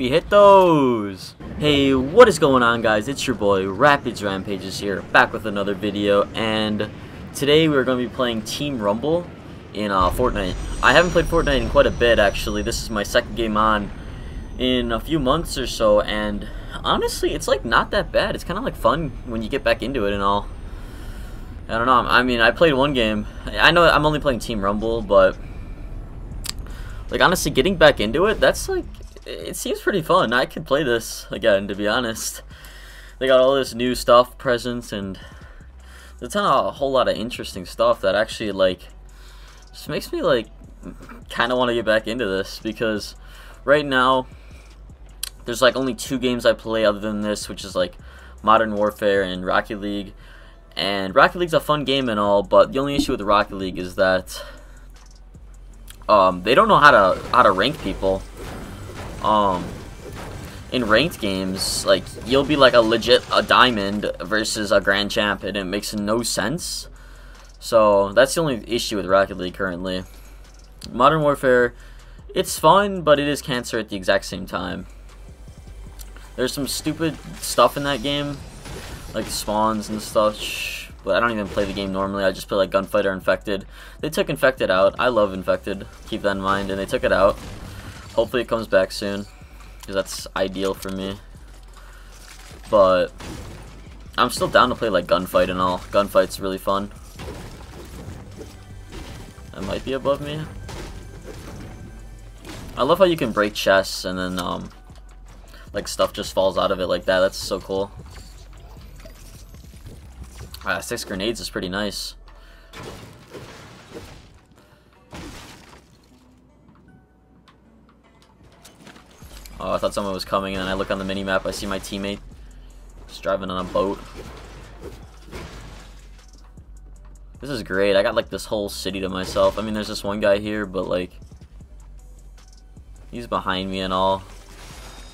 we hit those. Hey, what is going on, guys? It's your boy RapidZ RampageZ here, back with another video, and today we're going to be playing Team Rumble in Fortnite. I haven't played Fortnite in quite a bit, actually. This is my second game on in a few months or so, and honestly, it's like not that bad. It's kind of like fun when you get back into it and all. I don't know. I mean, I played one game. I know I'm only playing Team Rumble, but like honestly, getting back into it, that's like, it seems pretty fun. I could play this again, to be honest. They got all this new stuff, presents, and there's a whole lot of interesting stuff that actually like just makes me like kind of want to get back into this, because right now there's like only two games I play other than this, which is like Modern Warfare and Rocket League. And Rocket League's a fun game and all, but the only issue with Rocket League is that they don't know how to rank people. In ranked games, like, you'll be like a diamond versus a grand champ, and it makes no sense. So that's the only issue with Rocket League currently. Modern Warfare, it's fun, but it is cancer at the exact same time. There's some stupid stuff in that game, like spawns and stuff, but I don't even play the game normally. I just play like Gunfighter, Infected. They took Infected out. I love Infected, keep that in mind, and they took it out. Hopefully it comes back soon, because that's ideal for me. But I'm still down to play like Gunfight and all. Gunfight's really fun. That might be above me. I love how you can break chests and then like stuff just falls out of it like that. That's so cool. 6 grenades is pretty nice. Oh, I thought someone was coming, and then I look on the minimap, I see my teammate just driving on a boat. This is great. I got like this whole city to myself. I mean, there's this one guy here, but like he's behind me and all,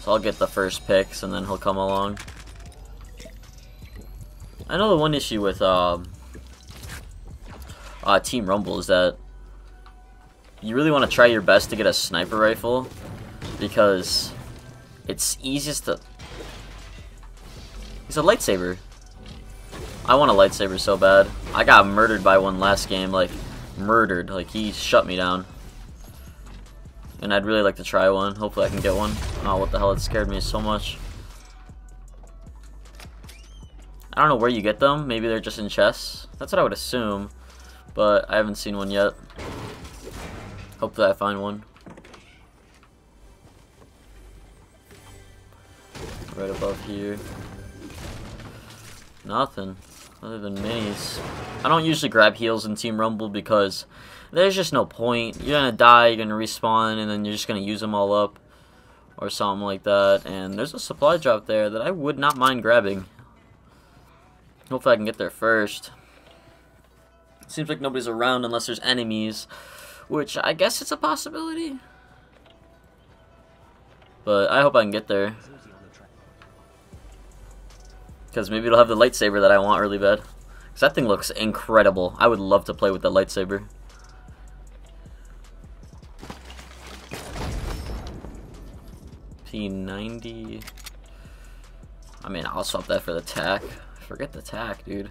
so I'll get the first picks and then he'll come along. I know the one issue with Team Rumble is that you really want to try your best to get a sniper rifle, because it's easiest to... It's a lightsaber. I want a lightsaber so bad. I got murdered by one last game, like murdered. Like he shut me down. And I'd really like to try one. Hopefully I can get one. Oh, what the hell, it scared me so much. I don't know where you get them. Maybe they're just in chests. That's what I would assume. But I haven't seen one yet. Hopefully I find one. Right above here. Nothing. Other than minis. I don't usually grab heals in Team Rumble because there's just no point. You're gonna die, you're gonna respawn, and then you're just gonna use them all up. Or something like that. And there's a supply drop there that I would not mind grabbing. Hopefully I can get there first. Seems like nobody's around unless there's enemies, which I guess it's a possibility. But I hope I can get there, because maybe it'll have the lightsaber that I want really bad. Because that thing looks incredible. I would love to play with the lightsaber. P90. I mean, I'll swap that for the tac. Forget the tack, dude.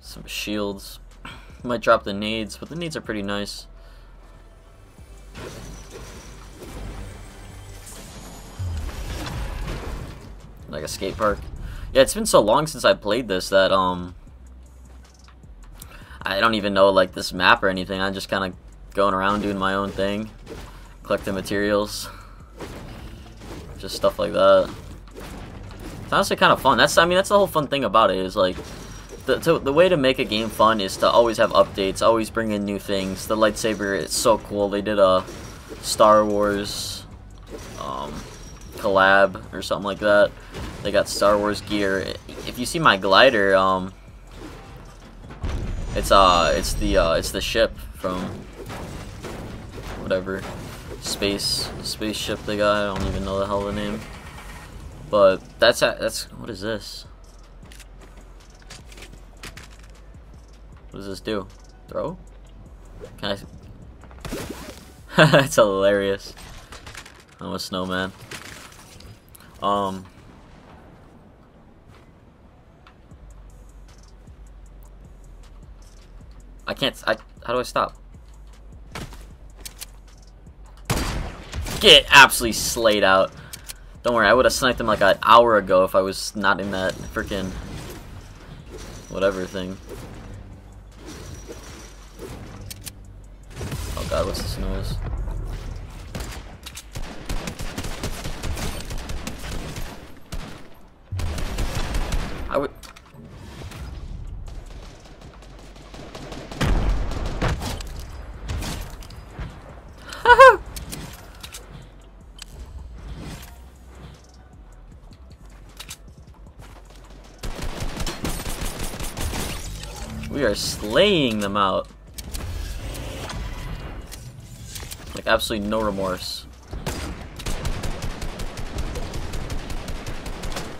Some shields. Might drop the nades, but the nades are pretty nice. Like a skate park. Yeah, it's been so long since I played this that I don't even know like this map or anything. I'm just kind of going around doing my own thing, collecting materials, just stuff like that. It's honestly kind of fun. That's, I mean, that's the whole fun thing about it, is like the way to make a game fun is to always have updates, always bring in new things. The lightsaber, it's so cool. They did a Star Wars collab or something like that. They got Star Wars gear. If you see my glider, it's the ship from whatever spaceship they got. I don't even know the hell the name. But that's what is this? What does this do? Throw? Can I? It's hilarious. No, a snowman. I can't. How do I stop? Get absolutely slayed out. Don't worry, I would have sniped him like an hour ago if I was not in that freaking whatever thing. Oh god, what's this noise? I would. We are slaying them out. Like absolutely no remorse.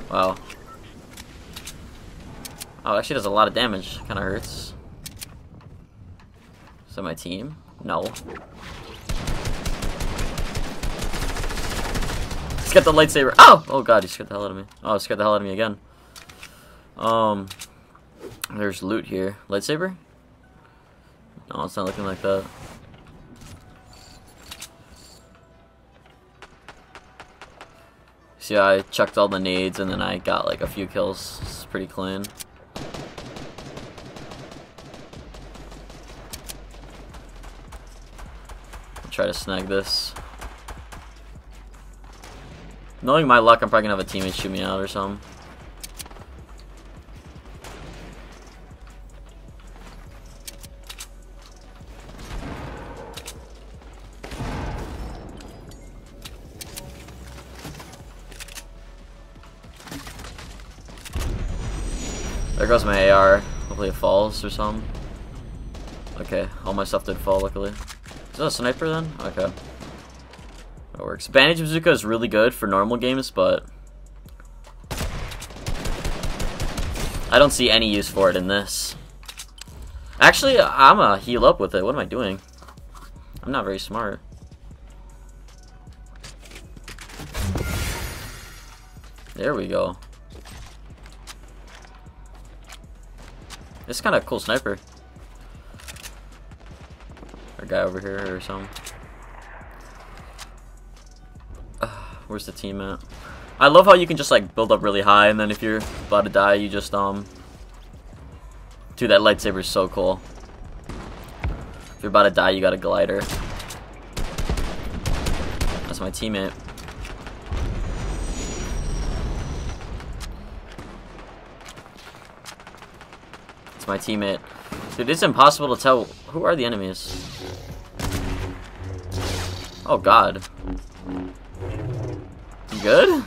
Wow. Oh, it actually does a lot of damage. Kind of hurts. Is that my team? No. Let's get the lightsaber. Oh! Oh god, he scared the hell out of me. Oh, he scared the hell out of me again. There's loot here. Lightsaber? No, it's not looking like that. See, I chucked all the nades and then I got like a few kills. It's pretty clean. I'll try to snag this. Knowing my luck, I'm probably gonna have a teammate shoot me out or something. There goes my AR. Hopefully it falls or something. Okay, all my stuff did fall, luckily. Is that a sniper then? Okay. That works. Bandage bazooka is really good for normal games, but I don't see any use for it in this. Actually, I'm gonna heal up with it. What am I doing? I'm not very smart. There we go. It's kind of a cool sniper. A guy over here or something. Where's the team at? I love how you can just like build up really high, and then if you're about to die, you just Dude, that lightsaber is so cool. If you're about to die, you got a glider. That's my teammate. My teammate. Dude, it's impossible to tell who are the enemies. Oh god. You good?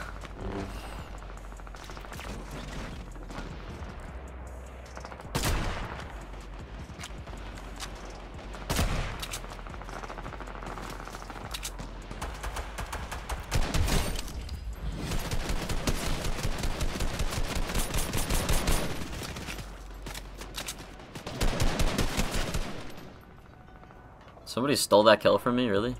Somebody stole that kill from me, really?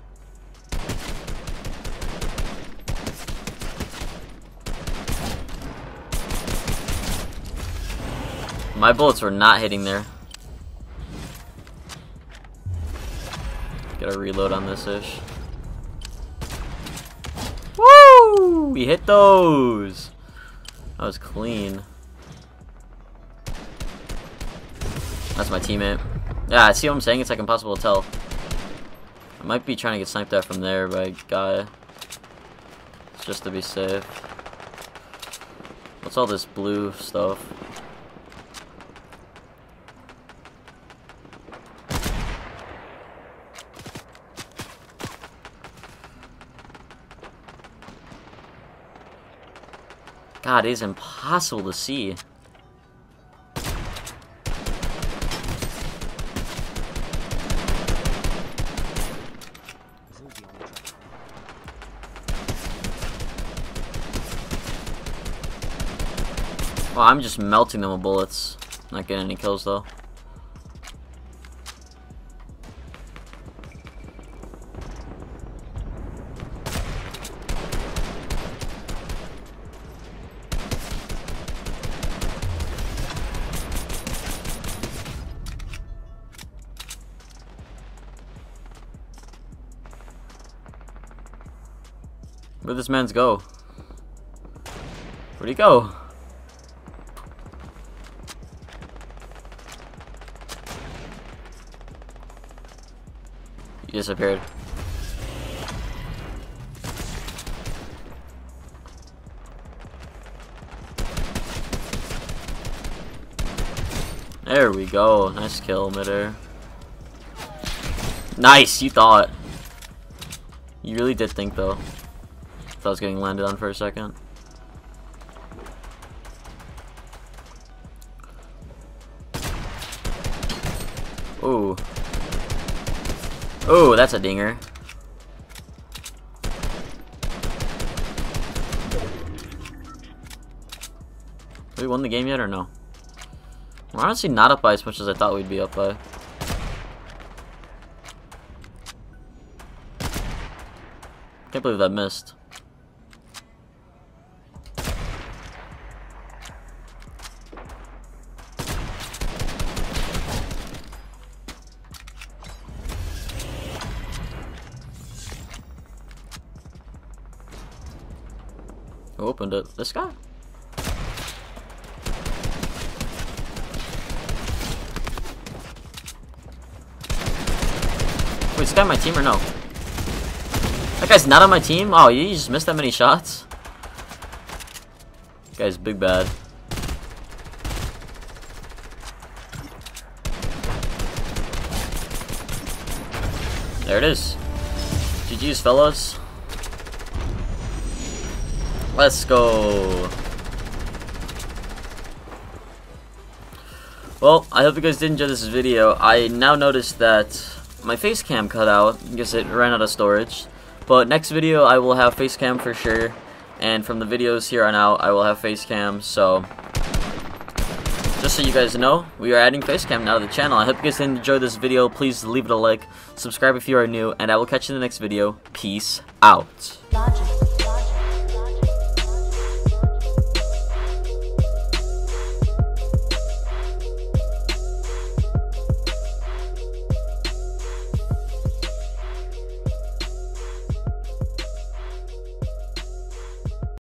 My bullets were not hitting there. Gotta reload on this-ish. Woo! We hit those! That was clean. That's my teammate. Yeah, see what I'm saying? It's like impossible to tell. I might be trying to get sniped at from there by a guy. It's just to be safe. What's all this blue stuff? God, it is impossible to see. Oh, I'm just melting them with bullets. Not getting any kills though. Where'd this man's go? Where'd he go? He disappeared. There we go. Nice kill, midair. Nice, you thought. You really did think, though. Thought I was getting landed on for a second. Ooh. Ooh, that's a dinger. Have we won the game yet or no? We're honestly not up by as much as I thought we'd be up by. Can't believe that missed. Who opened it? This guy? Wait, is this guy on my team or no? That guy's not on my team? Oh, you just missed that many shots? That guy's big bad. There it is. GG's, fellas. Let's go. Well, I hope you guys did enjoy this video. I now noticed that my face cam cut out because it ran out of storage, but next video I will have face cam for sure, and from the videos here on out I will have face cam. So just so you guys know, we are adding face cam now to the channel. I hope you guys enjoyed this video. Please leave it a like, subscribe if you are new, and I will catch you in the next video. Peace out.